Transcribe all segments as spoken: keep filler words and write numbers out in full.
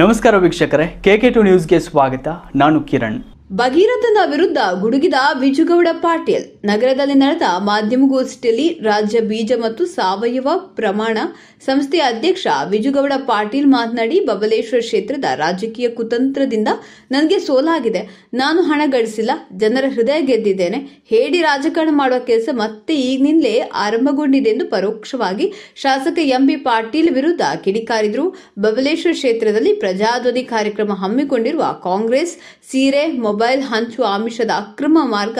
ನಮಸ್ಕಾರ ವೀಕ್ಷಕರೇ, K K two news ಗೆ ಸ್ವಾಗತ. ನಾನು ಕಿರಣ್. ಭಗೀರಥನ ವಿರುದ್ಧ ಗುಡುಗಿದ ವಿಜಯಗೌಡ ಪಾಟೀಲ್. ನಗರದಲ್ಲಿ ನಡೆದ ಮಾಧ್ಯಮಗೋಷ್ಠಿಯಲ್ಲಿ ರಾಜ್ಯ ಬೀಜ ಮತ್ತು ಸಾವಯವ ಪ್ರಮಾಣ ಸಂಸ್ಥೆಯ ಅಧ್ಯಕ್ಷ ವಿಜಯಗೌಡ ಪಾಟೀಲ್ ಮಾತನಾಡಿ, ಬಬಲೇಶ್ವರ ಕ್ಷೇತ್ರದ ರಾಜಕೀಯ ಕುತಂತ್ರದಿಂದ ನನಗೆ ಸೋಲಾಗಿದೆ. ನಾನು ಹಣ ಗಳಿಸಿಲ್ಲ, ಜನರ ಹೃದಯ ಗೆದ್ದಿದ್ದೇನೆ. ಹೇಡಿ ರಾಜಕಾರಣ ಮಾಡುವ ಕೆಲಸ ಮತ್ತೆ ಈಗಿನಿಂದಲೇ ಆರಂಭಗೊಂಡಿದೆ ಎಂದು ಪರೋಕ್ಷವಾಗಿ ಶಾಸಕ ಎಂಬಿ ಪಾಟೀಲ್ ವಿರುದ್ಧ ಕಿಡಿಕಾರಿದರು. ಬಬಲೇಶ್ವರ ಕ್ಷೇತ್ರದಲ್ಲಿ ಪ್ರಜಾಧ್ವನಿ ಕಾರ್ಯಕ್ರಮ ಹಮ್ಮಿಕೊಂಡಿರುವ ಕಾಂಗ್ರೆಸ್ ಸೀರೆ ಮೊಬೈಲ್ ಹಂಚುವ ಆಮಿಷದ ಅಕ್ರಮ ಮಾರ್ಗ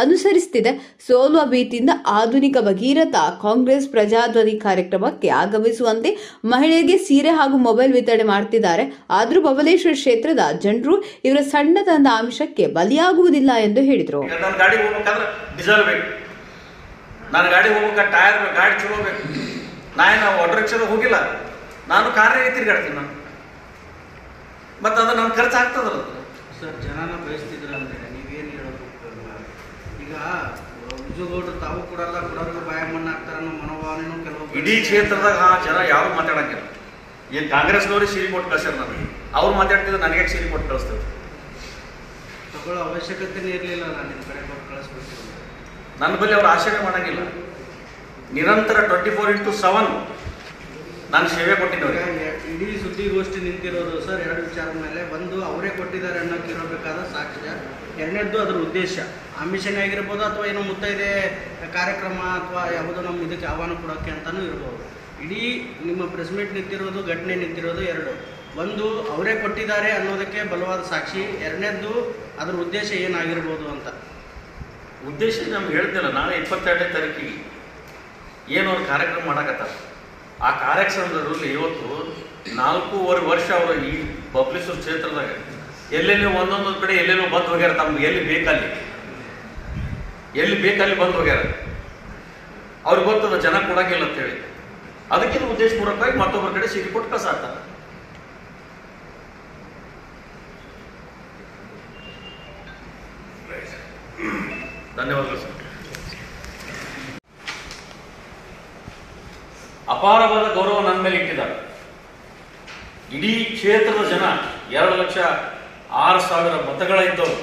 ಅನುಸರಿಸುತ್ತಿದೆ. ಸೋಲುವ ಭೀತಿಯಿಂದ ಆಧುನಿಕ ಭಗೀರಥ ಕಾಂಗ್ರೆಸ್ ಪ್ರಜಾಧ್ವನಿ ಕಾರ್ಯಕ್ರಮಕ್ಕೆ ಆಗಮಿಸುವಂತೆ ಮಹಿಳೆಯರಿಗೆ ಸೀರೆ ಹಾಗೂ ಮೊಬೈಲ್ ವಿತರಣೆ ಮಾಡ್ತಿದ್ದಾರೆ. ಆದರೂ ಬಬಲೇಶ್ವರ ಕ್ಷೇತ್ರದ ಜನರು ಇವರ ಸಣ್ಣತನದ ಆಮಿಷಕ್ಕೆ ಬಲಿಯಾಗುವುದಿಲ್ಲ ಎಂದು ಹೇಳಿದರು. ಸರ್, ಜನನ ಬಯಸ್ತಿದ್ರು ಅಂದರೆ ನೀವೇನು ಹೇಳೋದು? ಈಗ ವಿಜಯಗೌಡರು ತಾವು ಕೊಡಲ್ಲ, ಕೊಡೋದು ಭಯ ಮಣ್ಣು ಹಾಕ್ತಾರೆ ಅನ್ನೋ ಮನೋಭಾವನೆಯೂ ಕೆಲವೊಬ್ಬರು ಇಡೀ ಕ್ಷೇತ್ರದಾಗ ಆ ಜನ ಯಾರು ಮಾತಾಡೋಂಗಿಲ್ಲ. ಏನು ಕಾಂಗ್ರೆಸ್ನವ್ರಿಗೆ ಸೀರೆ ಕೊಟ್ಟು ಕಳ್ಸ್ಯಾರ, ನನಗೆ ಅವ್ರು ಮಾತಾಡ್ತಿದ್ರು, ನನಗೆ ಸೀರೆ ಕೊಟ್ಟು ಕಳಿಸ್ತಾರೆ. ತಗೊಳ್ಳೋ ಅವಶ್ಯಕತೆನೇ ಇರಲಿಲ್ಲ, ನಾನು ನಿಮ್ಮ ಕಡೆ ಕೊಟ್ಟು ಕಳಿಸ್ಬಿಟ್ಟಿದ್ರು. ನನ್ನ ಬಳಿ ಅವ್ರು ಆಶ್ಚರ್ಯ ಮಾಡೋಂಗಿಲ್ಲ. ನಿರಂತರ ಟ್ವೆಂಟಿ ಫೋರ್ ಇಂಟು ಸೆವೆನ್ ನಾನು ಸೇವೆ ಕೊಟ್ಟಿದ್ದವ್ರಿಗೆ. ಇಡೀ ಸುದ್ದಿಗೋಷ್ಠಿ ನಿಂತಿರೋದು ಸರ್ ಎರಡು ವಿಚಾರ ಮೇಲೆ. ಒಂದು, ಅವರೇ ಕೊಟ್ಟಿದ್ದಾರೆ ಅನ್ನೋಕ್ಕಿರಬೇಕಾದ ಸಾಕ್ಷ್ಯ. ಎರಡನೇದ್ದು ಅದರ ಉದ್ದೇಶ. ಆಮಿಷನೇ ಆಗಿರ್ಬೋದು, ಅಥವಾ ಏನೋ ಮುತ್ತೈದೆ ಕಾರ್ಯಕ್ರಮ, ಅಥವಾ ಯಾವುದೋ ನಮ್ಮ ಇದಕ್ಕೆ ಆಹ್ವಾನ ಕೊಡೋಕ್ಕೆ ಅಂತಲೂ ಇರ್ಬೋದು. ಇಡೀ ನಿಮ್ಮ ಪ್ರೆಸ್ ಮೀಟ್ ನಿಂತಿರೋದು, ಘಟನೆ ನಿಂತಿರೋದು ಎರಡು. ಒಂದು, ಅವರೇ ಕೊಟ್ಟಿದ್ದಾರೆ ಅನ್ನೋದಕ್ಕೆ ಬಲವಾದ ಸಾಕ್ಷಿ. ಎರಡನೇದ್ದು ಅದರ ಉದ್ದೇಶ ಏನಾಗಿರ್ಬೋದು ಅಂತ. ಉದ್ದೇಶ ನಮ್ಗೆ ಹೇಳ್ತಿಲ್ಲ. ನಾಳೆ ಇಪ್ಪತ್ತೆರಡನೇ ತಾರೀಕಿಗೆ ಏನು ಅವ್ರು ಕಾರ್ಯಕ್ರಮ ಮಾಡೋಕತ್ತಾರೆ, ಆ ಕಾರ್ಯಕ್ರಮದಲ್ಲಿ ಇವತ್ತು ನಾಲ್ಕೂವರೆ ವರ್ಷ ಅವರು ಈ ಬಬಲೇಶ್ವರ ಕ್ಷೇತ್ರದಾಗ ಎಲ್ಲೆಲ್ಲೋ ಒಂದೊಂದೊಂದು ಕಡೆ ಎಲ್ಲೆಲ್ಲೋ ಬಂದು ಹೋಗ್ಯಾರ. ತಮ್ಗೆ ಎಲ್ಲಿ ಬೇಕಲ್ಲಿ ಎಲ್ಲಿ ಬೇಕಲ್ಲಿ ಬಂದು ಹೋಗ್ಯಾರ. ಅವ್ರಿಗೆ ಗೊತ್ತದ ಜನ ಕೊಡೋಂಗಿಲ್ಲ ಅಂತೇಳಿ. ಅದಕ್ಕಿಂತ ಉದ್ದೇಶಪೂರ್ವಕವಾಗಿ ಮತ್ತೊಬ್ಬರ ಕಡೆ ಸೀರೆ ಕೊಟ್ಟು ಕಸ ಆಗ್ತಾರೆ. ಧನ್ಯವಾದಗಳು ಸರ್. ಅಪಾರವಾದ ಗೌರವ ನನ್ನ ಮೇಲೆ ಇಟ್ಟಿದ್ದಾರೆ. ಇಡೀ ಕ್ಷೇತ್ರದ ಜನ ಎರಡು ಲಕ್ಷ ಆರು ಸಾವಿರ ಮತಗಳ ಇದ್ದವರು.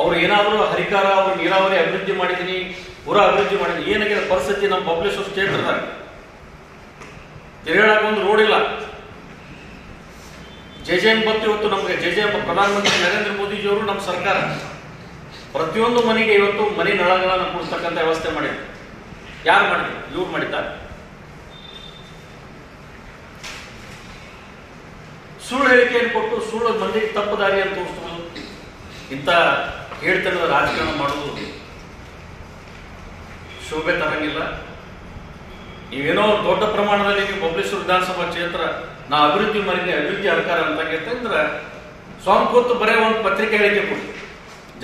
ಅವ್ರು ಏನಾದರೂ ಹರಿಕಾರ, ಅವ್ರು ನೀರಾವರಿ ಅಭಿವೃದ್ಧಿ ಮಾಡಿದ್ದೀನಿ, ಪುರ ಅಭಿವೃದ್ಧಿ ಮಾಡಿದ್ದೀನಿ. ಏನಾಗಿದೆ ಪರಿಸ್ಥಿತಿ ನಮ್ಮ ಬಬಲೇಶ್ವರ ಕ್ಷೇತ್ರದಾಗ? ತಿರುಗಾಡಕ್ಕೆ ಒಂದು ರೋಡ್ ಇಲ್ಲ. ಜೆ ಜೆ ಎಂ ಬಂತು ಇವತ್ತು ನಮಗೆ. ಜೆ ಜೆ ಎಂ ಪ್ರಧಾನಮಂತ್ರಿ ನರೇಂದ್ರ ಮೋದಿಜಿಯವರು ನಮ್ಮ ಸರ್ಕಾರ ಪ್ರತಿಯೊಂದು ಮನೆಗೆ ಇವತ್ತು ಮನೆ ನಳಗಳನ್ನು ಕೊಡಿಸ್ತಕ್ಕಂಥ ವ್ಯವಸ್ಥೆ ಮಾಡಿದೆ. ಯಾರು ಮಾಡಿದ್ರು? ಇವ್ರು ಮಾಡಿದ್ದಾರೆ. ಸುಳ್ಳು ಹೇಳಿಕೆಯನ್ನು ಕೊಟ್ಟು ಸುಳ್ಳು ಮಂದಿಗೆ ತಪ್ಪು ದಾರಿಯನ್ನು ತೋರಿಸ್ಬೋದು. ಇಂಥ ಹೇಳ್ತನದ ರಾಜಕಾರಣ ಮಾಡೋದು ಶೋಭೆ ತರಂಗಿಲ್ಲ. ನೀವೇನೋ ದೊಡ್ಡ ಪ್ರಮಾಣದಲ್ಲಿ ನೀವು ಬಬಲೇಶ್ವರ ವಿಧಾನಸಭಾ ಕ್ಷೇತ್ರ ನಾ ಅಭಿವೃದ್ಧಿ ಮನೆ ಅಭಿವೃದ್ಧಿ ಅಧಿಕಾರ ಅಂತ ಕೇಳ್ತಂದ್ರೆ ಸ್ವಾಮಿ ಕೂತು ಬರೀ ಒಂದು ಪತ್ರಿಕೆ ಹೇಳಿಕೆ ಕೊಡಿ,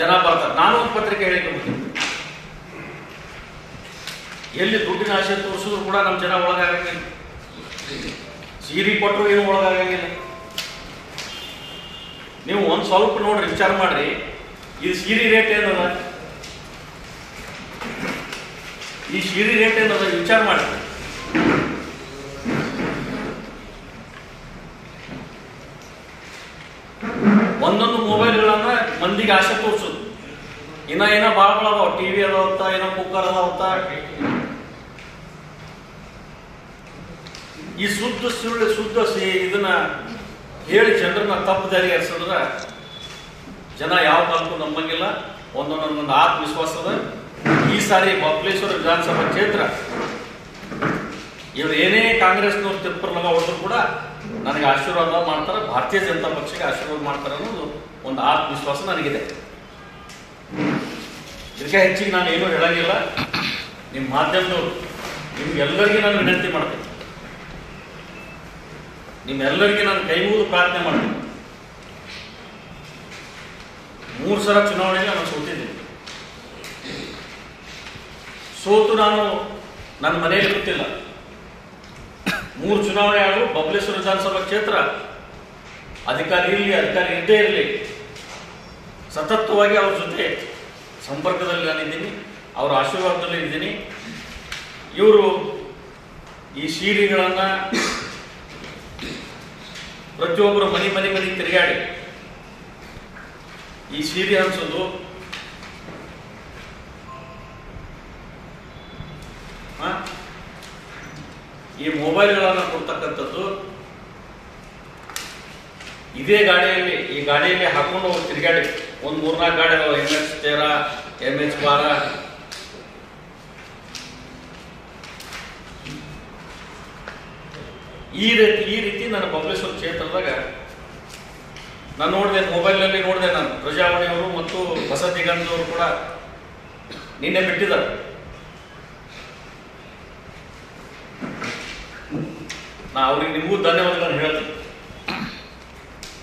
ಜನ ಬರ್ತಾರೆ. ನಾನು ಒಂದು ಪತ್ರಿಕೆ ಹೇಳಿಕೆ ಕೊಡ್ತೀನಿ. ಎಲ್ಲಿ ದುಡ್ಡಿನ ಆಶೆ ತೋರಿಸಿದ್ರು ಕೂಡ ನಮ್ಮ ಜನ ಒಳಗಾಗಂಗಿಲ್ಲ. ಸೀರೆ ಕೊಟ್ಟರು ಏನು ಒಳಗಾಗಂಗಿಲ್ಲ. ನೀವು ಒಂದು ಸ್ವಲ್ಪ ನೋಡ್ರಿ, ವಿಚಾರ ಮಾಡ್ರಿ. ಈ ಸೀರೆ ರೇಟ್ ಏನದ, ಈ ಸೀರೆ ರೇಟ್ ಏನದ ವಿಚಾರ ಮಾಡ್ರಿ. ಒಂದೊಂದು ಮೊಬೈಲ್ಗಳನ್ನ ಮಂದಿಗೆ ಆಶೆ ತೋರಿಸೋದು. ಇನ್ನ ಏನೋ ಭಾಳ ಅದಾವ, ಟಿವಿ ಅದಾವತ್ತ, ಏನೋ ಕುಕ್ಕರ್ ಅದಾವತ್ತ. ಈ ಶುದ್ಧ ಸುಳ್ಳು ಶುದ್ಧ ಇದನ್ನ ಹೇಳಿ ಜನರನ್ನ ತಪ್ಪು ದಾರಿ ಹರಿಸಿದ್ರೆ ಜನ ಯಾವ ಕಾಲಕ್ಕೂ ನಂಬಂಗಿಲ್ಲ. ಒಂದೊಂದೊಂದೊಂದು ಆತ್ಮವಿಶ್ವಾಸದ ಈ ಸಾರಿ ಬಬಲೇಶ್ವರ ವಿಧಾನಸಭಾ ಕ್ಷೇತ್ರ ಇವರು ಏನೇ ಕಾಂಗ್ರೆಸ್ನವ್ರು ತಿಪ್ಪರ್ಲಗ ಹೊಡೆದ್ರು ಕೂಡ ನನಗೆ ಆಶೀರ್ವಾದ ಮಾಡ್ತಾರೆ, ಭಾರತೀಯ ಜನತಾ ಪಕ್ಷಕ್ಕೆ ಆಶೀರ್ವಾದ ಮಾಡ್ತಾರೆ ಅನ್ನೋದು ಒಂದು ಆತ್ಮವಿಶ್ವಾಸ ನನಗಿದೆ. ಇದಕ್ಕೆ ಹೆಚ್ಚಿಗೆ ನಾನು ಏನೂ ಹೇಳಂಗಿಲ್ಲ. ನಿಮ್ಮ ಮಾಧ್ಯಮದವರು ನಿಮ್ಗೆಲ್ಲರಿಗೂ ನಾನು ವಿನಂತಿ ಮಾಡ್ತೀನಿ, ನಿಮ್ಮೆಲ್ಲರಿಗೆ ನಾನು ಕೈ ಮುಗಿದು ಪ್ರಾರ್ಥನೆ ಮಾಡ್ತೀನಿ. ಮೂರು ಸಲ ಚುನಾವಣೆಗೆ ನಾನು ಸೋತಿದ್ದೀನಿ. ಸೋತು ನಾನು ನನ್ನ ಮನೆಯಲ್ಲಿ ಗೊತ್ತಿಲ್ಲ. ಮೂರು ಚುನಾವಣೆ ಆದರೂ ಬಬಲೇಶ್ವರ ವಿಧಾನಸಭಾ ಕ್ಷೇತ್ರ ಅಧಿಕಾರಿ ಇರಲಿ ಅಧಿಕಾರಿ ಇದ್ದೇ ಇರಲಿ ಸತತವಾಗಿ ಅವ್ರ ಜೊತೆ ಸಂಪರ್ಕದಲ್ಲಿ ನಾನಿದ್ದೀನಿ, ಅವರ ಆಶೀರ್ವಾದದಲ್ಲಿ ಇದ್ದೀನಿ. ಇವರು ಈ ಸೀರೆಗಳನ್ನು ಪ್ರತಿಯೊಬ್ಬರು ಮನೆ ಮನೆ ಮನೆ ತಿರುಗಾಡಿ ಈ ಸೀರೆ ಹಂಚೋದು ಆ ಈ ಮೊಬೈಲ್ಗಳನ್ನು ಕೊಡ್ತಕ್ಕಂತದ್ದು ಇದೇ ಗಾಡಿಯಲ್ಲಿ ಈ ಗಾಡಿಯಲ್ಲಿ ಹಾಕೊಂಡು ತಿರುಗಾಡಿ ಒಂದು ಮೂರು ನಾಲ್ಕು ಗಾಡಿಗಳು ಎಮ್ಎಸ್ ತೇರಾ ಎಮ್ಎಸ್ ಬಾರ ಈ ರೀತಿ ಈ ರೀತಿ ನನ್ನ ಬಬಲೇಶ್ವರ ಕ್ಷೇತ್ರದಾಗ ನಾನು ನೋಡಿದೆ, ಮೊಬೈಲ್ನಲ್ಲಿ ನೋಡಿದೆ. ನಾನು ಪ್ರಜಾವಾಣಿ ಅವರು ಮತ್ತು ಬಸದಿಗಂಧವರು ಕೂಡ ನಿನ್ನೆ ಬಿಟ್ಟಿದ್ದಾರೆ. ನಾ ಅವ್ರಿಗೆ ನಿಮಗೂ ಧನ್ಯವಾದಗಳನ್ನು ಹೇಳ್ತೀನಿ.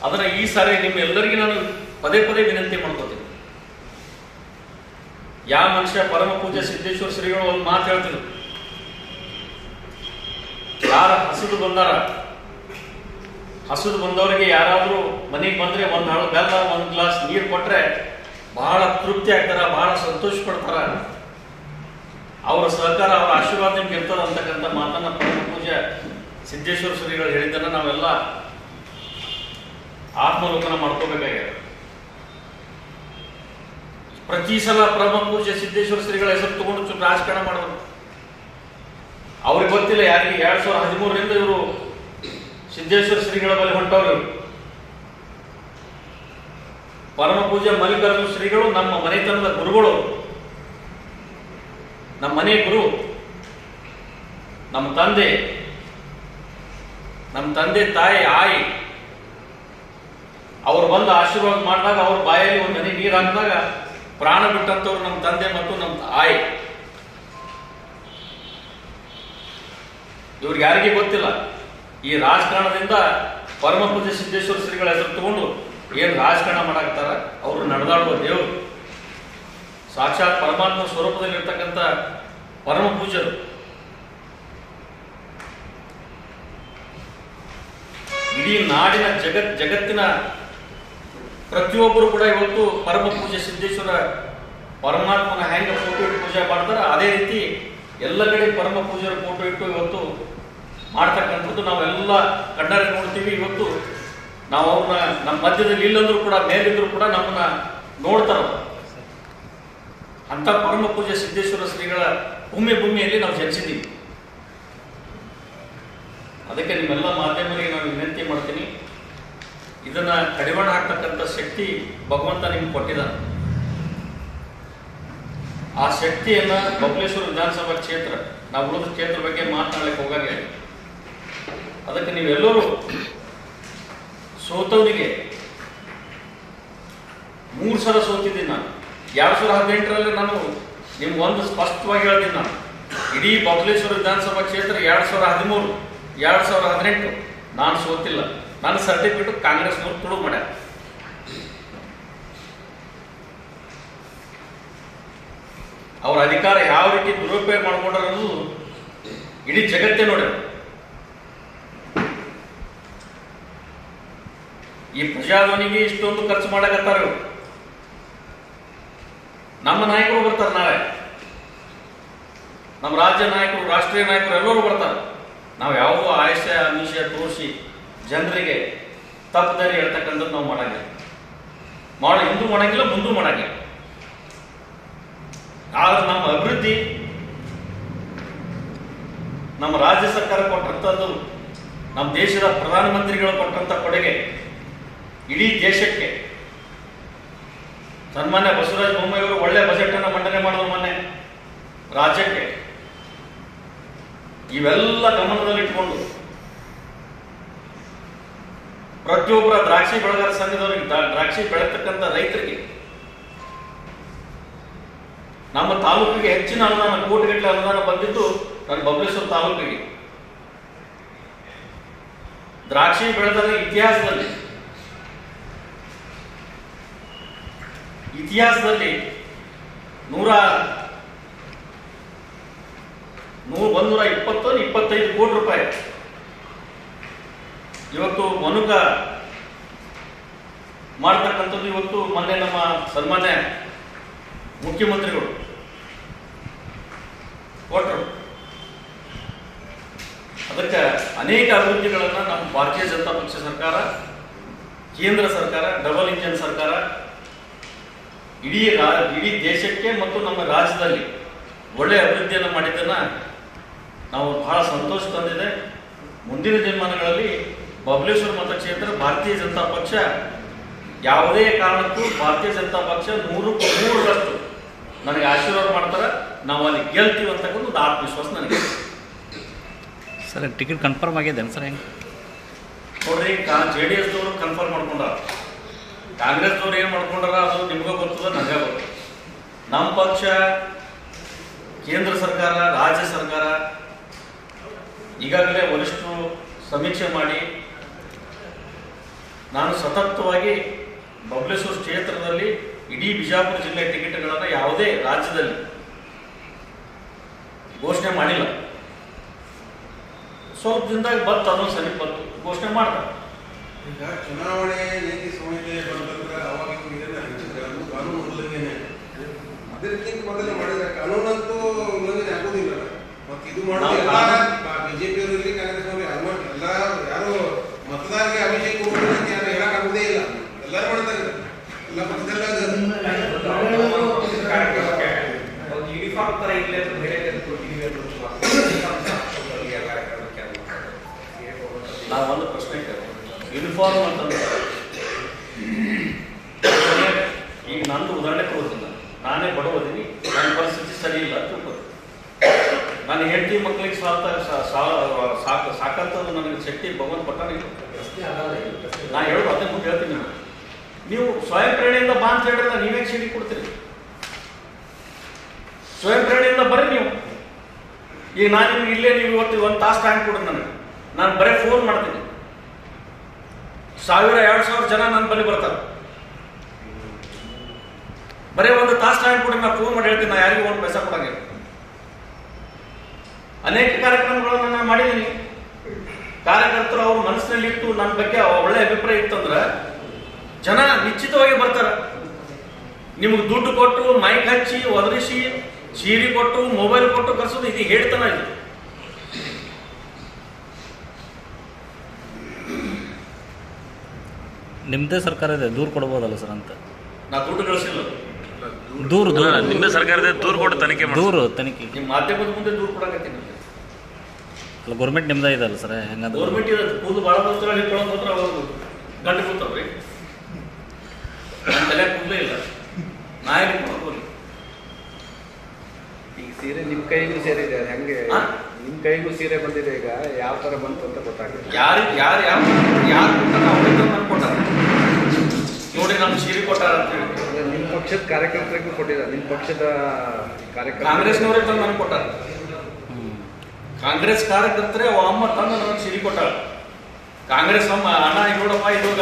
ಅದನ್ನು ಈ ಸಾರಿ ನಿಮ್ಮೆಲ್ಲರಿಗೂ ನಾನು ಪದೇ ಪದೇ ವಿನಂತಿ ಮಾಡ್ಕೋತೀನಿ. ಯಾವ ಮನುಷ್ಯ ಪರಮ ಪೂಜೆ ಸಿದ್ದೇಶ್ವರ ಶ್ರೀಗಳು ಒಂದು ಮಾತು ಹೇಳ್ತೀನಿ, ಯಾರ ಹಸಿದು ಬಂದಾರ ಹಸಿದು ಬಂದವರಿಗೆ ಯಾರಾದರೂ ಮನೆಗೆ ಬಂದರೆ ಒಂದು ಹಾಳು ಬೆಲ್ಲ ಒಂದು ಗ್ಲಾಸ್ ನೀರು ಕೊಟ್ಟರೆ ಬಹಳ ತೃಪ್ತಿ ಆಗ್ತಾರ, ಬಹಳ ಸಂತೋಷ ಪಡ್ತಾರ. ಅವರ ಸಹಕಾರ, ಅವರ ಆಶೀರ್ವಾದ ನಿಮ್ಗೆ ಇರ್ತದ ಅಂತಕ್ಕಂಥ ಮಾತನ್ನ ಪರಮ ಪೂಜೆ ಸಿದ್ದೇಶ್ವರ ಶ್ರೀಗಳು ಹೇಳಿದ್ದನ್ನು ನಾವೆಲ್ಲ ಆತ್ಮಲೋಕನ ಮಾಡ್ಕೋಬೇಕಾಗ್ಯದ. ಪ್ರತಿ ಸಲ ಪರಮ ಪೂಜೆ ಸಿದ್ದೇಶ್ವರ ಶ್ರೀಗಳ ಹೆಸರು ತಗೊಂಡು ರಾಜಕಾರಣ ಮಾಡೋದು ಅವ್ರಿಗೆ ಗೊತ್ತಿಲ್ಲ ಯಾರಿಗೆ. ಎರಡ್ ಸಾವಿರದ ಹದಿಮೂರರಿಂದ ಇವರು ಸಿದ್ದೇಶ್ವರ ಶ್ರೀಗಳ ಮೇಲೆ ಹೊಂಟವ್ರು. ಪರಮ ಪೂಜೆ ಮಲ್ಲಿಕಾರ್ಜುನ ಶ್ರೀಗಳು ನಮ್ಮ ಮನೆತನದ ಗುರುಗಳು, ನಮ್ಮ ಮನೆ ಗುರು, ನಮ್ಮ ತಂದೆ, ನಮ್ಮ ತಂದೆ ತಾಯಿ ಆಯಿ. ಅವ್ರು ಬಂದು ಆಶೀರ್ವಾದ ಮಾಡಿದಾಗ, ಅವ್ರ ಬಾಯಲ್ಲಿ ಒಂದು ಹನಿ ನೀರು ಹಾಕಿದಾಗ ಪ್ರಾಣ ಬಿಟ್ಟಂತವ್ರು ನಮ್ಮ ತಂದೆ ಮತ್ತು ನಮ್ಮ ಆಯಿ. ಇವ್ರಿಗೆ ಯಾರಿಗೂ ಗೊತ್ತಿಲ್ಲ. ಈ ರಾಜಕಾರಣದಿಂದ ಪರಮ ಪೂಜೆ ಸಿದ್ದೇಶ್ವರ ಶ್ರೀಗಳ ಹೆಸರು ತಗೊಂಡು ಏನು ರಾಜಕಾರಣ ಮಾಡಾಕ್ತಾರ. ಅವರು ನಡೆದಾಡುವ ದೇವರು ಸಾಕ್ಷಾತ್ ಪರಮಾತ್ಮ ಸ್ವರೂಪದಲ್ಲಿರ್ತಕ್ಕಂಥ ಪರಮ ಪೂಜರು. ಇಡೀ ನಾಡಿನ ಜಗತ್ ಜಗತ್ತಿನ ಪ್ರತಿಯೊಬ್ಬರು ಕೂಡ ಇವತ್ತು ಪರಮ ಪೂಜೆ ಸಿದ್ದೇಶ್ವರ ಪರಮಾತ್ಮನ ಹೆಂಗೆ ಫೋಟೋ ಇಟ್ಟು ಪೂಜೆ ಮಾಡ್ತಾರ, ಅದೇ ರೀತಿ ಎಲ್ಲ ಕಡೆ ಪರಮ ಪೂಜೆಯ ಫೋಟೋ ಇಟ್ಟು ಇವತ್ತು ಮಾಡ್ತಕ್ಕಂಥದ್ದು ನಾವೆಲ್ಲ ಕಣ್ಣಾರೆ ನೋಡ್ತೀವಿ. ಇವತ್ತು ನಾವು ಅವ್ರನ್ನ ನಮ್ಮ ಮಧ್ಯದಲ್ಲಿ ಇಲ್ಲಂದ್ರೂ ಕೂಡ, ಮೇಲಿದ್ರು ಕೂಡ ನಮ್ಮನ್ನ ನೋಡ್ತಾರ. ಅಂತ ಪರಮ ಪೂಜೆ ಸಿದ್ದೇಶ್ವರ ಶ್ರೀಗಳ ಭೂಮಿ ಭೂಮಿಯಲ್ಲಿ ನಾವು ಜನಿಸಿದ್ದೀವಿ. ಅದಕ್ಕೆ ನಿಮ್ಮೆಲ್ಲ ಮಾಧ್ಯಮಗಳಿಗೆ ನಾನು ವಿನಂತಿ ಮಾಡ್ತೀನಿ, ಇದನ್ನ ಕಡಿವಾಣ ಹಾಕ್ತಕ್ಕಂಥ ಶಕ್ತಿ ಭಗವಂತ ನಿಮ್ಗೆ ಕೊಟ್ಟಿದ್ದಾನೆ. ಆ ಶಕ್ತಿಯನ್ನ ಬಬಲೇಶ್ವರ ವಿಧಾನಸಭಾ ಕ್ಷೇತ್ರ, ನಾವು ಉಳಿದ ಕ್ಷೇತ್ರ ಬಗ್ಗೆ ಮಾತನಾಡಲಿಕ್ಕೆ ಹೋಗಂಗೆ. ಅದಕ್ಕೆ ನೀವೆಲ್ಲರೂ ಸೋತವರಿಗೆ, ಮೂರು ಸಲ ಸೋತಿದ್ದೀನಿ ನಾನು. ಎರಡು ಸಾವಿರದ ಹದಿನೆಂಟರಲ್ಲಿ ನಾನು ನಿಮ್ಗೆ ಒಂದು ಸ್ಪಷ್ಟವಾಗಿ ಹೇಳಿದ್ದೀನಿ, ನಾನು ಇಡೀ ಬಬಲೇಶ್ವರ ವಿಧಾನಸಭಾ ಕ್ಷೇತ್ರ ಎರಡು ಸಾವಿರದ ಹದಿಮೂರು ಎರಡು ಸಾವಿರದ ಹದಿನೆಂಟು ನಾನು ಸೋತಿಲ್ಲ. ನನ್ನ ಸರ್ಟಿಫಿಕೇಟ್ ಕಾಂಗ್ರೆಸ್ನವ್ರು ತುಳು ಮಾಡ್ಯಾರ. ಅವ್ರ ಅಧಿಕಾರ ಯಾವ ರೀತಿ ದುರುಪಯೋಗ ಮಾಡ್ಕೊಂಡ್ರ ಅನ್ನೋದು ಇಡೀ ಜಗತ್ತೇ ನೋಡಿ. ಈ ಪ್ರಜಾಧ್ವನಿಗೆ ಇಷ್ಟೊಂದು ಖರ್ಚು ಮಾಡಕತ್ತಾರ. ನಮ್ಮ ನಾಯಕರು ಬರ್ತಾರೆ, ನಾಳೆ ನಮ್ಮ ರಾಜ್ಯ ನಾಯಕರು, ರಾಷ್ಟ್ರೀಯ ನಾಯಕರು ಎಲ್ಲರೂ ಬರ್ತಾರೆ. ನಾವು ಯಾವುದೋ ಆಯಸ ಅಮಿಷ ತೋರಿಸಿ ಜನರಿಗೆ ತಪ್ಪದಾರಿ ಹೇಳ್ತಕ್ಕಂಥದ್ದು ನಾವು ಮಾಡಂಗಿಲ್ಲ. ಮಾಡ ಹಿಂದೂ ಮಾಡಂಗಿಲ್ಲ, ಮುಂದೂ ಮಾಡಂಗಿಲ್ಲ. ಆದ್ರೆ ನಮ್ಮ ಅಭಿವೃದ್ಧಿ, ನಮ್ಮ ರಾಜ್ಯ ಸರ್ಕಾರ ಕೊಟ್ಟಂಥದ್ದು, ನಮ್ಮ ದೇಶದ ಪ್ರಧಾನಮಂತ್ರಿಗಳು ಕೊಟ್ಟಂಥ ಕೊಡುಗೆ ಇಡೀ ದೇಶಕ್ಕೆ. ಸನ್ಮಾನ್ಯ ಬಸವರಾಜ ಬೊಮ್ಮಾಯಿ ಅವರು ಒಳ್ಳೆ ಬಜೆಟ್ ಅನ್ನು ಮಂಡನೆ ಮಾಡಿದ್ರು ಮೊನ್ನೆ ರಾಜ್ಯಕ್ಕೆ. ಇವೆಲ್ಲ ಗಮನದಲ್ಲಿಟ್ಕೊಂಡು ಪ್ರತಿಯೊಬ್ಬರ ದ್ರಾಕ್ಷಿ ಬೆಳೆಗಾರ ಸಂಘದವರಿಗೆ, ದ್ರಾಕ್ಷಿ ಬೆಳತಕ್ಕಂಥ ರೈತರಿಗೆ, ನಮ್ಮ ತಾಲೂಕಿಗೆ ಹೆಚ್ಚಿನ ಅನುದಾನ, ಕೋಟಿಗಟ್ಟಲೆ ಅನುದಾನ ಬಂದಿದ್ದು ನನ್ನ ಬಬಲೇಶ್ವರ ತಾಲೂಕಿಗೆ. ದ್ರಾಕ್ಷಿ ಬೆಳೆದ ಇತಿಹಾಸದಲ್ಲಿ ಇತಿಹಾಸದಲ್ಲಿ ನೂರ ನೂರ ಒಂದೂರ ಇಪ್ಪತ್ತು ಇಪ್ಪತ್ತೈದು ಕೋಟಿ ರೂಪಾಯಿ. ಇವತ್ತು ಮನುಕ ಮಾಡ್ತಕ್ಕಂಥದ್ದು. ಇವತ್ತು ಮೊನ್ನೆ ನಮ್ಮ ಸನ್ಮಾನ್ಯ ಮುಖ್ಯಮಂತ್ರಿಗಳು ಕೊಟ್ಟರು. ಅದಕ್ಕೆ ಆ अनेक अभिवृद्धिಗಳನ್ನು ನಮ್ಮ ಭಾರತೀಯ ಜನತಾ ಪಕ್ಷ ಸರ್ಕಾರ ಕೇಂದ್ರ ಸರ್ಕಾರ ಡಬಲ್ ಇಂಜಿನ್ ಸರ್ಕಾರ ಇಡೀ ಇಡೀ ದೇಶಕ್ಕೆ ಮತ್ತು ನಮ್ಮ ರಾಜ್ಯದಲ್ಲಿ ಒಳ್ಳೆ ಅಭಿವೃದ್ಧಿಯನ್ನು ಮಾಡಿದನ್ನ ನಾವು ಬಹಳ ಸಂತೋಷ ತಂದಿದೆ। ಮುಂದಿನ ದಿನಮಾನಗಳಲ್ಲಿ ಬಬಲೇಶ್ವರ ಮತಕ್ಷೇತ್ರ ಭಾರತೀಯ ಜನತಾ ಪಕ್ಷ ಯಾವುದೇ ಕಾರಣಕ್ಕೂ ಭಾರತೀಯ ಜನತಾ ಪಕ್ಷ ನೂರಕ್ಕೆ ನೂರರಷ್ಟು ನನಗೆ ಆಶೀರ್ವಾದ ಮಾಡ್ತಾರೆ। ನಾವು ಅಲ್ಲಿ ಗೆಲ್ತೀವಿ ಅಂತಕೊಂದು ಆತ್ಮವಿಶ್ವಾಸ ನನಗೆ सर टिकेट कन्फर्म आगे सर हे नोड़ी J D S confirm Congress अब निम्बू गोद ना नम पक्ष केंद्र सरकार राज्य सरकार वरिष्ठ समीक्षे नानु सततवागि बबलेश्वर क्षेत्रदल्लि इडी विजयपुर जिले टिकेट यावुदे राज्यदल्लि घोषणे माडिल्ल। स्वल्प दिन बता सभी बत घोषणे चुनाव नीति संहिते आवान कानून उल्लंघने मोदी कानून उल्लंघने आगोदी बीजेपी यारू मतदार अभिषेक नावल प्रश्न यूनिफार्म नुन उदाहरण को नाने बड़वी नस्थिति सरी नानी हेती मक्ल साक नन शक्ति भगवान पट्टी ना हेड़ अद मुझे स्वयं प्रेरणा बा अंतर्रे सीढ़ी को स्वयं प्रेरणा बरी ना इले तास टाइम को नन ನಾನು ಬರೆ ಫೋನ್ ಮಾಡ್ತೀನಿ ಸಾವಿರ ಎರಡು ಸಾವಿರ ಜನ ನನ್ನ ಬಳಿ ಬರ್ತಾರೆ ಬರೆ ಒಂದು ತಾಸು ಟೈಮ್ ಕೊಡಿ ನಾನು ಫೋನ್ ಮಾಡಿ ಹೇಳ್ತೀನಿ ನಾನು ಯಾರಿಗೂ ಒಂದು ಪೈಸೆ ಕೊಡಂಗಿಲ್ಲ। ಅನೇಕ ಕಾರ್ಯಕ್ರಮಗಳನ್ನು ನಾನು ಮಾಡಿದೀನಿ। ಕಾರ್ಯಕರ್ತರು ಅವರ ಮನಸ್ಸಿನಲ್ಲಿ ಇತ್ತು ನನ್ನ ಬಗ್ಗೆ ಒಳ್ಳೆ ಅಭಿಪ್ರಾಯ ಇತ್ತು ಅಂದ್ರೆ ಜನ ನಿಶ್ಚಿತವಾಗಿ ಬರ್ತಾರೆ। ನಿಮಗೆ ದುಡ್ಡು ಕೊಟ್ಟು ಮೈಕ್ ಹಚ್ಚಿ ಒದರಿಸಿ ಸೀರೆ ಕೊಟ್ಟು ಮೊಬೈಲ್ ಕೊಟ್ಟು ಕರೆಸೋದು ಇದು ಹೇಳ್ತಾನೆ ಇದೆ। निम्दे सरकार है दूर कोडबोदल्ल सर अंत ना दूर कळसिल्ल दूर दूर निम्दे सरकार है दूर कोड तनिके दूर तनिके निम्म माध्यमद ಮುಂದೆ दूर कोडाकत्ತೀನಿ ಅಲ್ಲ ಗವರ್ನಮೆಂಟ್ ನಿಮ್ದೆ ಇದೆ ಅಲ್ಲ ಸರ್ ಹೆಂಗಂತ ಗವರ್ನಮೆಂಟ್ ಇದೆ ಕೂದು ಬಹಳ ಬೋತ್ರ ಹಿಡ್ಕೊಳ್ಳೋ ಬೋತ್ರ ಅವರು ಗಂಟೆ ಕೂತವ್ರಿ ಅಂತಲೇ ಕೂದಲೇ ಇಲ್ಲ ನಾಯಿ ಕೂದಲಿ ಈಗ ಸೀರೆ ನಿಮ್ಮ ಕೈಗೂ ಸೀರೆ ಇದೆ ಹೆಂಗೆ ನಿಮ್ಮ ಕೈಗೂ ಸೀರೆ ಬಂದಿದೆ ಈಗ ಯಾವ ತರ ಬಂತು ಅಂತ ಗೊತ್ತಾಗ್ತಿಲ್ಲ। ಯಾರು ಯಾರು ಯಾವ ಯಾರು ಅಂತ ಅವರಿಗೆ ಅನ್ಕೊಂತಾರೆ ನೋಡಿ ನಾನು ಸೀರೆ ಕೊಟ್ಟಾರ ಅಂತ ಹೇಳಿ ನಿಮ್ಮ ಪಕ್ಷದ ಕಾರ್ಯಕರ್ತರಿಗೆ ಕೊಟ್ಟಿಲ್ಲ ನಿಮ್ಮ ಪಕ್ಷದ ಕಾರ್ಯಕರ್ತ ಕಾಂಗ್ರೆಸ್ನವರೇ ತಂದು ನನಗೆ ಕೊಟ್ಟಾರ। ಕಾಂಗ್ರೆಸ್ ಕಾರ್ಯಕರ್ತರೇ ಆ ಅಮ್ಮ ತಂದು ನನಗೆ ಸೀರೆ ಕೊಟ್ಟಾರ। ಕಾಂಗ್ರೆಸ್ ಅಮ್ಮ ಅಣ್ಣ ನೋಡಪ್ಪ ಇವಾಗ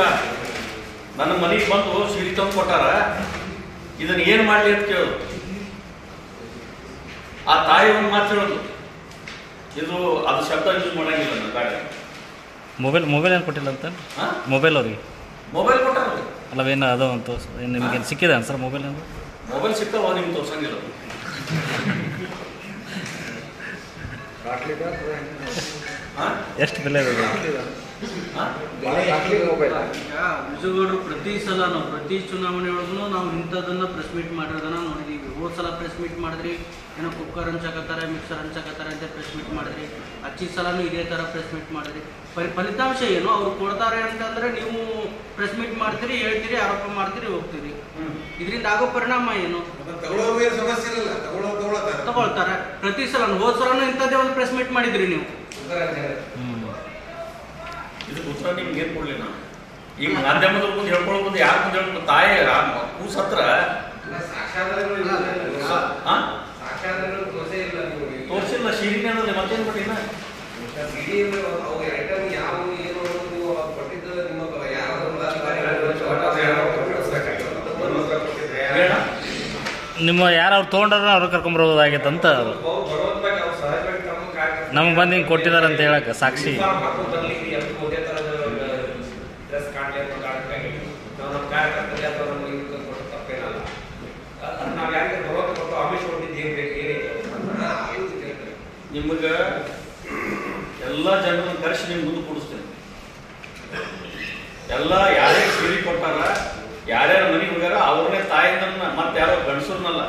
ನನ್ನ ಮನೆಗೆ ಬಂದು ಸೀರೆ ತಂದು ಕೊಟ್ಟಾರ ಇದನ್ನ ಏನು ಮಾಡಲಿ ಅಂತ ಕೇಳು ಆ ತಾಯಿ ಒಂದು ಮಾತು ಹೇಳೋದು ಇದು ಅದು ಶಬ್ದ ಯೂಸ್ ಮಾಡಂಗಿಲ್ಲ ನನ್ನ ಗಾಡಿ ಮೊಬೈಲ್ ಮೊಬೈಲ್ ಏನು ಕೊಟ್ಟಿಲ್ಲ ಅಂತ ಮೊಬೈಲ್ ಅವರಿಗೆ ಮೊಬೈಲ್ ಕೊಟ್ಟಾರ ಅಲ್ಲವೇನು ಅದು ಅಂತ ನಿಮ್ಗೆ ಸಿಕ್ಕಿದೆ ಸರ್ ಮೊಬೈಲ್ ಅಂತ ಮೊಬೈಲ್ ಸಿಕ್ತಾವ ನಿಮ್ಗೆ ತೋರ್ಸಂಗಿಲ್ಲ ಎಷ್ಟು ಬೆಲೆ ವಿಜಯಗೌಡರು ಪ್ರತಿ ಸಲ ನಾವು ಪ್ರತಿ ಚುನಾವಣೆ ಒಳಗೂ ನಾವು ಇಂಥದನ್ನ ಪ್ರೆಸ್ ಮೀಟ್ ಮಾಡಿರೋದನ್ನ ನೋಡಿದೀವಿ। ಹೋದ ಸಲ ಪ್ರೆಸ್ ಮೀಟ್ ಮಾಡಿದ್ರಿ ಏನೋ ಕುಕ್ಕರ್ ಹಂಚಾಕತ್ತಾರೆ ಮಿಕ್ಸರ್ ಹಂಚಾಕತ್ತಾರೆ ಅಂತ ಪ್ರೆಸ್ ಮೀಟ್ ಮಾಡಿದ್ರಿ ಅಚ್ಚಿ ಸಲನೂ ಇದೇ ಥರ ಪ್ರೆಸ್ ಮೀಟ್ ಮಾಡಿದ್ರಿ ಫಲ ಫಲಿತಾಂಶ ಏನು ಅವ್ರು ಕೊಡ್ತಾರೆ ಅಂತಂದ್ರೆ ನೀವು ಪ್ರೆಸ್ ಮೀಟ್ ಮಾಡ್ತೀರಿ ಹೇಳ್ತೀರಿ ಆರೋಪ ಮಾಡ್ತೀರಿ ಹೋಗ್ತೀರಿ ಇದರಿಂದ ಆಗೋ ಪರಿಣಾಮ ಏನು ತಗೊಳ್ತಾರೆ ಪ್ರತಿ ಸಲ ಹೋದ ಸಲನೂ ಇಂಥದ್ದೇ ಒಂದು ಪ್ರೆಸ್ ಮೀಟ್ ಮಾಡಿದ್ರಿ ನೀವು ಇದಕ್ಕೆ ಉತ್ತರ ನಿಮ್ಗೆ ಏನು ಕೊಡಲಿ ನಾನು ಈಗ ಮಾಧ್ಯಮದ ಮುಂದೆ ಹೇಳ್ಕೊಳ್ಳೋ ಮುಂದೆ ಯಾರು ಮುಂದೆ ಹೇಳ್ಬೇಕು ತಾಯಿ ಕೂಸತ್ರ ತೋರಿಸಿಲ್ಲ ಸೀರೆ ಅನ್ನೋದು ಮತ್ತೇನು ಕೊಟ್ಟಿಲ್ಲ ನಿಮ್ಮ ಯಾರು ಅವ್ರು ತೊಗೊಂಡ್ರೆ ಅವ್ರು ಕರ್ಕೊಂಡ್ಬರ್ಬೋದಾಗಿತ್ತಂತ ನಮ್ಗೆ ಬಂದು ಹಿಂಗೆ ಕೊಟ್ಟಿದ್ದಾರೆ ಅಂತ ಹೇಳಕ್ಕೆ ಸಾಕ್ಷಿ निम्बे एल ಎಲ್ಲ ಜನರನ್ನು ಕರೆಸಿ ನಿಮ್ಮ ಮುಂದೆ ಕೂರಿಸ್ತೇನೆ. ಎಲ್ಲ ಯಾರೇ ಸೀರೆ ಕೊಟ್ಟಾರ, ಯಾರ್ಯಾರ ಮನೆಗೆ ಹೋಗ್ಯಾರ ಅವ್ರನ್ನೇ ತಾಯಂದ್ರನ್ನ, ಮತ್ತೆ ಯಾರೋ ಗಂಡಸರನ್ನಲ್ಲ,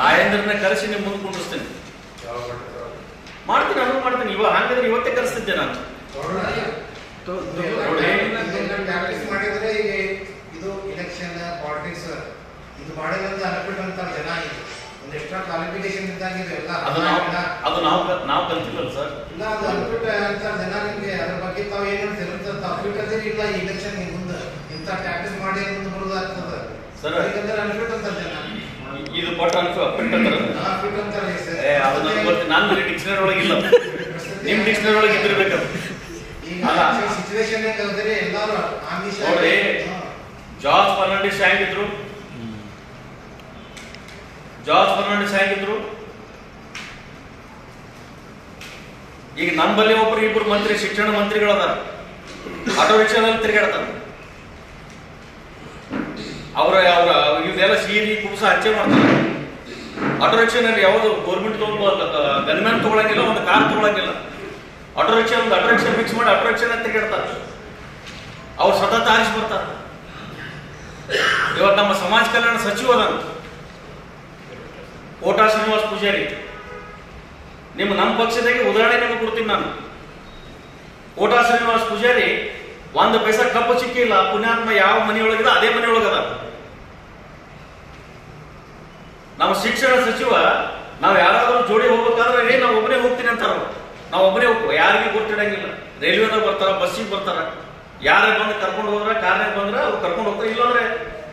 ತಾಯಂದ್ರನ್ನ ಕರೆಸಿ ನಿಮ್ಮ ಮುಂದೆ ಕೂರಿಸ್ತೇನೆ. ಮಾಡ್ತೀನಿ ಅನುವು ಮಾಡ್ತೀನಿ. ಇವಾಗ ಹಂಗಂದ್ರೆ ಇವತ್ತೇ ಕರೆಸ್ತಿದ್ದೆ ನಾನು. ಇದು ಎಲೆಕ್ಷನ್ ಪಾಲಿಟಿಕ್ಸ್ ಇದು ಮಾಡಿದ್ರೆ ಅನ್ಬಿಟ್ಟಂತ ಜನ ಇದೆ. ಒಂದು ಎಕ್ಸ್ಟ್ರಾ ಕ್ವಾಲಿಫಿಕೇಶನ್ ಇದ್ದಾಗಿದೆ ಎಲ್ಲ. ಅದು ನಾವು ನಾವು ಕಲ್ತಿಲ್ಲ ಸರ್. ಇಲ್ಲ, ಅದು ಅನ್ಬಿಟ್ಟ ಅಂತ ಜನ ನಿಮಗೆ ಅದ್ರ ಬಗ್ಗೆ ತಾವು ಏನು ಹೇಳ್ತೀರ ಅನ್ಬಿಟ್ಟದೇ ಇಲ್ಲ. ಎಲೆಕ್ಷನ್ ಮುಂದೆ ಇಂಥ ಪ್ರಾಕ್ಟೀಸ್ ಮಾಡಿ ಮುಂದೆ ಬರೋದಾಗ್ತದೆ ಸರ್. ಯಾಕಂದ್ರೆ ಅನ್ಬಿಟ್ಟಂತ ಜನ ಇದು ಕೊಟ್ಟು ಅನ್ಸು ಅನ್ಬಿಟ್ಟಂತಾರೆ ಅನ್ಬಿಟ್ಟಂತಾರೆ ಸರ್. ನಾನು ಡಿಕ್ಷನರಿ ಒಳಗೆ ಇಲ್ಲ, ನಿಮ್ಮ ಡಿಕ್ಷನರಿ ಒಳಗೆ ಇದ್ದಿರ್ಬೇಕದು. ಈಗ ಸಿಚುವೇಶನ್ ಹೆಂಗಂದ್ರೆ ಎಲ್ಲರೂ ಆಮಿಷ. ಜಾರ್ಜ್ ಫರ್ನಾಂಡಿಸ್ ಹೇಗಿದ್ರು, ಜಾರ್ಜ್ ಫರ್ನಾಂಡಿಸ್ ಹೇಗಿದ್ರು. ಈಗ ನಮ್ಮಲ್ಲಿ ಒಬ್ರು ಇಬ್ರು ಮಂತ್ರಿ, ಶಿಕ್ಷಣ ಮಂತ್ರಿಗಳದಾರ, ಆಟೋ ರಿಕ್ಷಾದಲ್ಲಿ ತಿರುಗಾಡ್ತಾರೆ. ಅವರ ಅವರ ಇವನ್ನೆಲ್ಲ ಸೀರಿ ಕುಬ್ಸ ಹಚ್ಚೆ ಮಾಡ್ತಾರೆ. ಆಟೋ ರಿಕ್ಷಾನಲ್ಲಿ ಯಾವುದು ಗೌರ್ಮೆಂಟ್ ತಗೊಂಡು ಗನ್ಮ್ಯಾನ್ ತಗೊಳಂಗಿಲ್ಲ, ಒಂದು ಕಾರ್ ತಗೊಳಂಗಿಲ್ಲ. ಆಟೋ ರಿಕ್ಷಾ ಒಂದು ಆಟೋ ರಿಕ್ಷಾ ಫಿಕ್ಸ್ ಮಾಡಿ ಆಟೋ ರಿಕ್ಷಾನ ತಿರುಗಾಡ್ತಾರೆ. ಅವ್ರು ಸತತ ಆರಿಸಿ ಬರ್ತಾರೆ. ಇವತ್ತು ನಮ್ಮ ಸಮಾಜ ಕಲ್ಯಾಣ ಸಚಿವ ನಾನು ಕೋಟಾ ಶ್ರೀನಿವಾಸ್ ಪೂಜಾರಿ. ನಿಮ್ಮ ನಮ್ಮ ಪಕ್ಷದಾಗೆ ಉದಾಹರಣೆ ನಿಮಗೆ ಕೊಡ್ತೀನಿ ನಾನು. ಕೋಟಾ ಶ್ರೀನಿವಾಸ್ ಪೂಜಾರಿ ಒಂದು ಪೈಸಾ ಕಪ್ಪು ಸಿಕ್ಕಿಲ್ಲ. ಪುಣ್ಯಾತ್ಮ ಯಾವ ಮನೆಯೊಳಗದ ಅದೇ ಮನೆಯೊಳಗದ. ನಮ್ಮ ಶಿಕ್ಷಣ ಸಚಿವ, ನಾವು ಯಾರಾದರೂ ಜೋಡಿ ಹೋಗ್ಬೇಕಾದ್ರೆ ಏ ನಾವು ಒಬ್ಬನೇ ಹೋಗ್ತೀನಿ ಅಂತಾರ. ನಾವು ಒಬ್ಬನೇ ಹೋಗ್ತೀವಿ, ಯಾರಿಗೂ ಗೊತ್ತಿಡಂಗಿಲ್ಲ. ರೈಲ್ವೆನಾಗ ಬರ್ತಾರ, ಬಸ್ಸಿಗೆ ಬರ್ತಾರ. ಯಾರ ಬಂದು ಕರ್ಕೊಂಡು ಹೋದ್ರ, ಕಾರ್ನಾಗ ಬಂದ್ರ ಅವ್ರು ಕರ್ಕೊಂಡು ಹೋಗ್ತಾರೆ. ಇಲ್ಲಾಂದ್ರೆ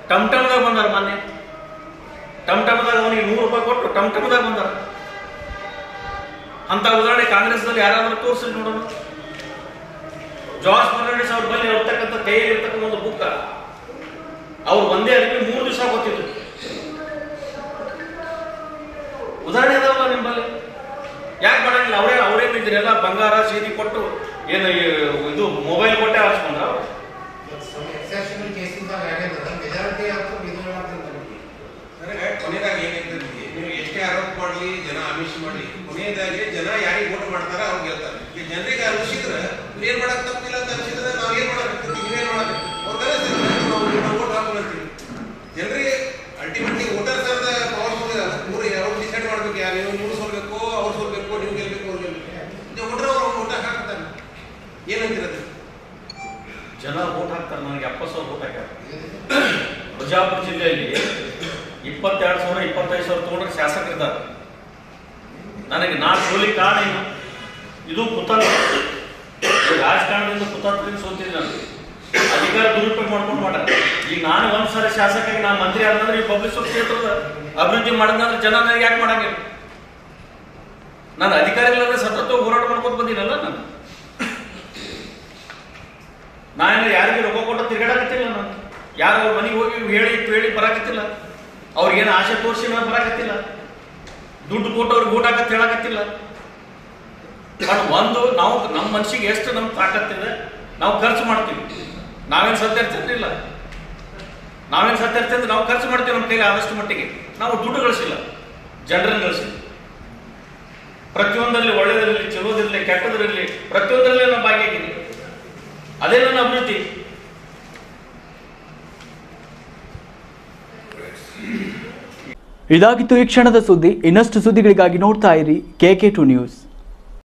ಟಮ್ ಟಮ್ದಾಗ ಬಂದಾರ. ಮೊನ್ನೆ ಟಮ್ ಟಮ್ದಾಗ ಅವನಿಗೆ ನೂರು ರೂಪಾಯಿ ಕೊಟ್ಟು ಟಮ್ ಟಮ್ದಾಗ ಬಂದಾರ. ಅಂತ ಉದಾಹರಣೆ ಕಾಂಗ್ರೆಸ್ ನಲ್ಲಿ ಯಾರಾದ್ರೂ ತೋರಿಸಿ ನೋಡೋಣ. ಜಾರ್ಜ್ ಫರ್ನಾಂಡಿಸ್ ಅವ್ರ ಬಳಿ ಇರ್ತಕ್ಕಂಥ ಕೈಯಲ್ಲಿ ಇರ್ತಕ್ಕಂಥ ಒಂದು ಬುಕ್ ಅವ್ರು ಒಂದೇ ಅರ್ಬಿ ಮೂರು ದಿವಸ ಗೊತ್ತಿದ್ರು. ಉದಾಹರಣೆ ಅದಾವಲ್ಲ ನಿಮ್ಮಲ್ಲಿ, ಯಾಕೆ ಮಾಡಂಗಿಲ್ಲ? ಅವರೇ ಅವ್ರೇನು ಇದ್ರಿ ಎಲ್ಲ ಬಂಗಾರ ಸೀರೆ ಕೊಟ್ಟು ಏನು ಇದು ಮೊಬೈಲ್ ಕೊಟ್ಟೆ ಆರಿಸ್ಕೊಂಡ್ರ. ಕೊನೆಯದಾಗಿ ಏನಂದ್ರೆ ನೀವು ಎಷ್ಟೇ ಆರೋಪ ಮಾಡಲಿ, ಜನ ಆಮಿಷ ಮಾಡಲಿ, ಕೊನೆಯದಾಗಿ ಜನ ಯಾರಿಗೆ ಓಟ್ ಮಾಡ್ತಾರ ಅವ್ರು ಗೆಲ್ತಾರೆ. ಈ ಜನರಿಗೆ ಅನಿಸಿದ್ರೆ ನೀವು ಏನ್ ಮಾಡಕ್ ತಪ್ಪಿಲ್ಲ ಅಂತ ಅನಿಸಿದ್ರೆ ನಾವ್ ಏನ್ ಮಾಡಬೇಕು, ನೀವೇನ್ ಮಾಡಬೇಕು, ಅವ್ರ ಓಟ್ ಹಾಕೊಂಡ್ತೀವಿ. ಜನರಿಗೆ ಅಲ್ಟಿಮೇಟ್ಲಿ ವೋಟರ್ ಸರ್ದ ಪವರ್ ಹೋಗಿಲ್ಲ. ಮೂರು ಅವ್ರು ಡಿಸೈಡ್ ಮಾಡ್ಬೇಕು, ಯಾರು ನೀವು ಸೋಲ್ಬೇಕು, ಅವ್ರು ಸೋಲ್ಬೇಕು, ನೀವು ಗೆಲ್ಬೇಕು, ಅವ್ರು ಗೆಲ್ಬೇಕು. ಓಟ್ರೆ ಅವ್ರು ಓಟ್ ಹಾಕ್ತಾರೆ. ಏನಂತಿರತ್ತೆ ಜನ ಓಟ್ ಹಾಕ್ತಾರೆ. ನನಗೆ ಎಪ್ಪತ್ತು ಸಾವಿರ ಓಟ್ ಹಾಕ್ಯಾರ. ಬಿಜಾಪುರ ಜಿಲ್ಲೆಯಲ್ಲಿ ಇಪ್ಪತ್ತೆರಡು ಸಾವಿರ ಇಪ್ಪತ್ತೈದು ಸಾವಿರ ತಗೊಂಡ್ರೆ ಶಾಸಕರಿದ್ದಾರೆ. ನನಗೆ ನಾ ಸೋಲಿಗೆ ಕಾರಣ ಏನು? ಇದು ಕುತಂತ್ರ. ರಾಜಕಾರಣದಿಂದ ಕುತಂತ್ರದಿಂದ ಸೋತಿದ್ದೆ ನಾನು. ಅಧಿಕಾರ ದುರುಪಯೋಗ ಮಾಡ್ಕೊಂಡು ಮಾಡ. ಈಗ ನಾನು ಒಂದ್ಸಲ ಶಾಸಕರಿಗೆ ನಾನು ಮಂತ್ರಿ ಆದ್ರೆ ಈ ಬಬಲೇಶ್ವರ ಕ್ಷೇತ್ರದ ಅಭಿವೃದ್ಧಿ ಮಾಡಿದ್ರೆ ಜನ ನನಗೆ ಯಾಕೆ ಮಾಡಂಗಿಲ್ಲ? ನಾನು ಅಧಿಕಾರಿಗಳನ್ನ ಸತತ ಹೋರಾಟ ಮಾಡ್ಕೊಂಡು ಬಂದಿನಲ್ಲ. ನಾನು ನಾನು ಯಾರಿಗೆ ರೊಕ್ಕ ಕೊಟ್ಟು ತಿರ್ಗಾಡಕತ್ತಿಲ್ಲ. ನಾನು ಯಾರು ಅವ್ರ ಮನೆಗೆ ಹೋಗಿ ಹೇಳಿ ಹೇಳಿ ಬರಾಕತ್ತಿಲ್ಲ. ಅವ್ರಿಗೇನು ಆಶೆ ತೋರಿಸಿ ನಾನು ಬರಾಕತ್ತಿಲ್ಲ. ದುಡ್ಡು ಕೊಟ್ಟು ಅವ್ರಿಗೆ ಊಟ ಹಾಕತ್ತೆ ಹೇಳಕತ್ತಿಲ್ಲ. ಬಟ್ ಒಂದು ನಾವು ನಮ್ಮ ಮನ್ಸಿಗೆ ಎಷ್ಟು ನಮ್ ತಾಕತ್ತಿದೆ ನಾವು ಖರ್ಚು ಮಾಡ್ತೀವಿ. ನಾವೇನು ಸತ್ಯರ್ತಿರ್ಲಿಲ್ಲ, ನಾವೇನು ಸತ್ಯರ್ತಿ ಅಂದ್ರೆ ನಾವು ಖರ್ಚು ಮಾಡ್ತೀವಿ. ನಮ್ಮ ಕೈಲಿ ಆದಷ್ಟು ಮಟ್ಟಿಗೆ ನಾವು ದುಡ್ಡು ಗಳಿಸಿಲ್ಲ, ಜನರನ್ನು ಗಳಿಸಿಲ್ಲ. ಪ್ರತಿಯೊಂದರಲ್ಲಿ ಒಳ್ಳೇದಿರಲಿ, ಚಲೋದಿರಲಿ, ಕೆಟ್ಟದಿರಲಿ, ಪ್ರತಿಯೊಂದರಲ್ಲಿ ನಾವು ಭಾಗಿಯಾಗಿದ್ದೀವಿ. ಅದೇ ನನ್ನ ಅಭಿವೃದ್ಧಿ. ಇದಾಗಿತ್ತು ಈ ಕ್ಷಣದ ಸುದ್ದಿ. ಇನ್ನಷ್ಟು ಸುದ್ದಿಗಳಿಗಾಗಿ ನೋಡ್ತಾ ಇರಿ ಕೆ ಕೆ ಟು ನ್ಯೂಸ್.